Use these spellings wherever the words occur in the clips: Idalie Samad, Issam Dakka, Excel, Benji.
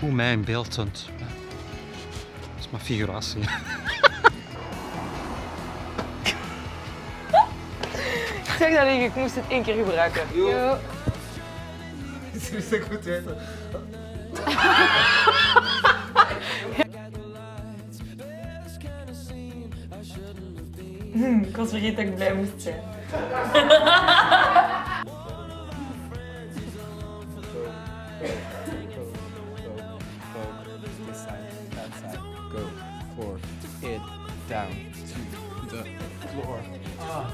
Hoe mij in beeld toont. Dat is maar figuratie. Ik zeg dat ik moest het 1 keer gebruiken. Jo. Het is zo goed weten. Ik was vergeten dat ik blij moest zijn. Down to the floor. Ah.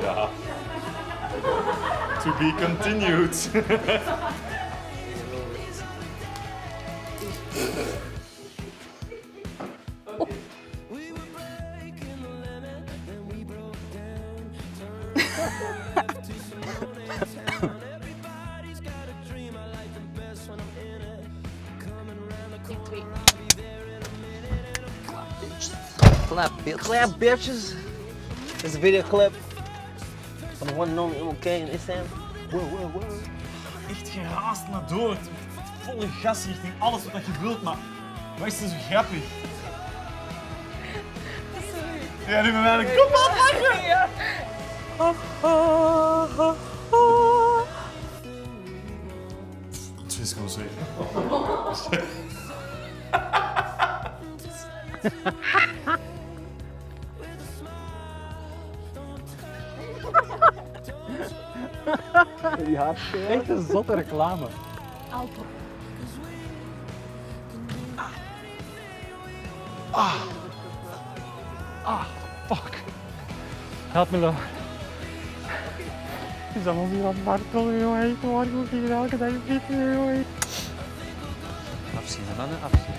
Yeah. To be continued. Oh. Clap, bitches. Clap, bitches. This is a video clip van de one and only MLK in Issam. Wow. Echt geraast naar dood. Volle gas richting alles wat je wilt, maar wat is dit zo grappig? Sorry. Ja, nu ben ik. Kom op, lachen! Ja. Het is gewoon zo. Die haarspelen. Echt een zotte reclame. Alcohol. Fuck. Help me dan. Het is allemaal niet wat bartelen, jongen. Ik moet gewoon hier elke dag pieten, jongen. Afzien, dan afzien.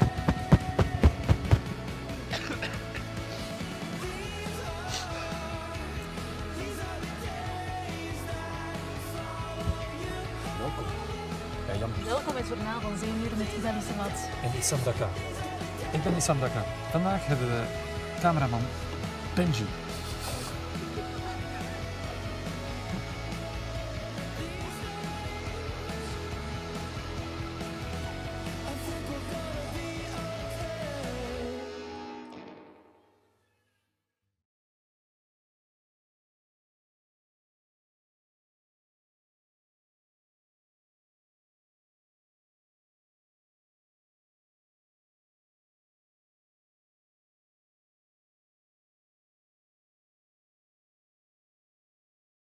Welkom bij het journaal van 7 uur met Idalie Samad. En Issam Dakka. Ik ben Issam Dakka. Vandaag hebben we cameraman Benji.